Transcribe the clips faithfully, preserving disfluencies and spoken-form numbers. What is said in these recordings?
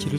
ជ្រឿ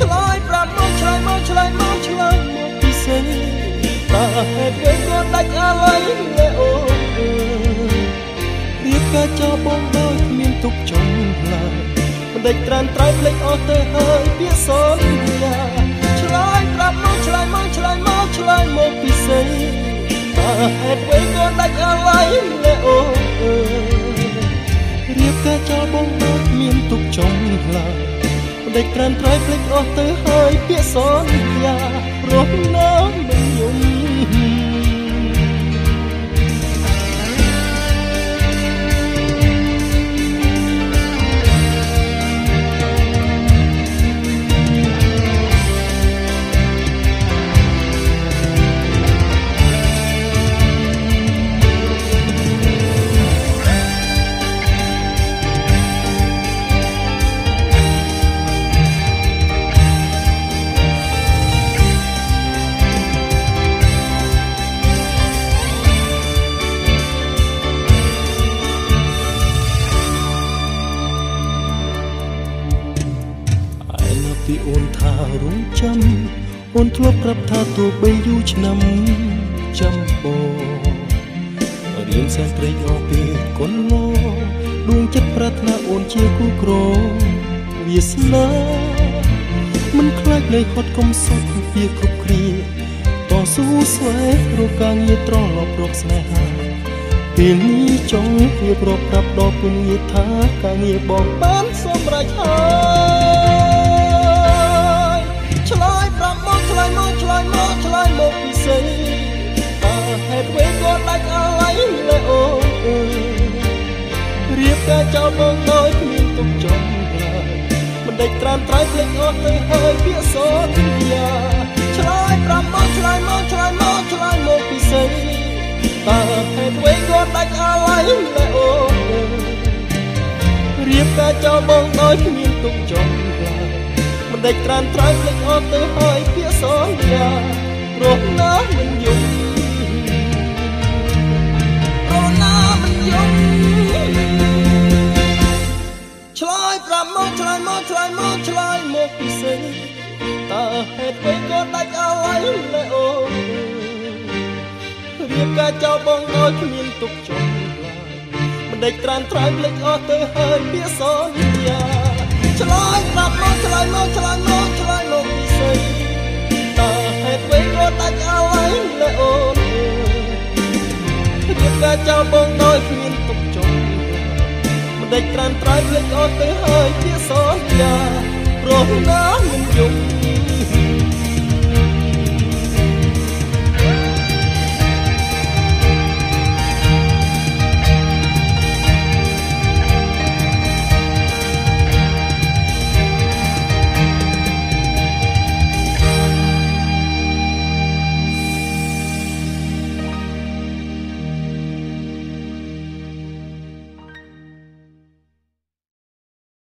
ឆ្លើយប្រាប់មកឆ្លើយមកឆ្លើយមកឆ្លើយមកពីសេរីតើហេតុអ្វីក៏ដាច់អាល័យលែអូនអើយរៀបការចោលបងដោយគ្មានទុកចង់ឡើយមិនដេចត្រានត្រៃភ្លេចអស់ទៅហើយពាក្យសន្យាឆ្លើយប្រាប់មកឆ្លើយមកឆ្លើយមកឆ្លើយមកពីសេរីតើហេតុអ្វីក៏ដាច់អាល័យលែអូនអើយរៀបការចោលបងដោយគ្មានទុកចង់ឡើយเด็กแตรนไตรพลิกออกเตยหายเปียสอนยาโรคน้ำมันยุ่งអូនថារងចាំអូនធ្លាប់ប្រាប់ថាទោះបីយូរឆ្នាំចាំបងរៀងសែនត្រេកអរពីកូនងដួងចិត្តប្រាថ្នាអូនជាគូក្រវាសនាមិនខ្លាចនៃហត់កុំសោកពីគ្រប់គ្រាតស៊ូស្វែងរកការងារត្រង់លបរកស្នេហាពេលនេះចង់ជាប្រប្រាប់ដល់ពុំងារថាការងារបងបានសម្រេចហើយឆ្លើយប្រាប់មកឆ្លើយមកឆ្លើយមកឆ្លើយមកពីសេរីតើហេតុអ្វីក៏ដាច់អាល័យលែអូនអើយរៀបការចោលបងដោយគ្មានទុកចង់ឡើយមិនដេចត្រានត្រៃភ្លេចអស់ទៅហើយពាក្យសន្យាឆ្លើយប្រាប់មកឆ្លើយមកឆ្លើយមកឆ្លើយមកពីសេរីតើហេតុអ្វីក៏ដាច់អាល័យលែអូនអើយរៀបការចោលបងដោយគ្មានទុកចង់ឡើយเด็กแตรนไตรพลิกออกเตยหายเพี้ยสอนยาโรคน้ำมันยุ่งโรคน้ำมันยุ่งชลายปราบมองชลายมองชลายมองชลายมองพิเศษตาเหตุไปก็ได้เอาไว้เลยโอ้เรียกกาเจ้าบองน้อยขมิ้นตุกจงลายมันเด็กแตรนไตรพลิกออกเตยหายเพี้ยสอนยาឆ្លើយប្រាប់មកឆ្លើយមកឆ្លើយមកឆ្លើយមកពីសេរីតើហេតុអ្វីក៏ដាច់អាល័យលែអូនអើយរៀបការចោលបងដោយគ្មានទុកចង់មិនដេចត្រានត្រៃភ្លេចអត់ទៅហើយជាសន្យាព្រោះណាមិនយំ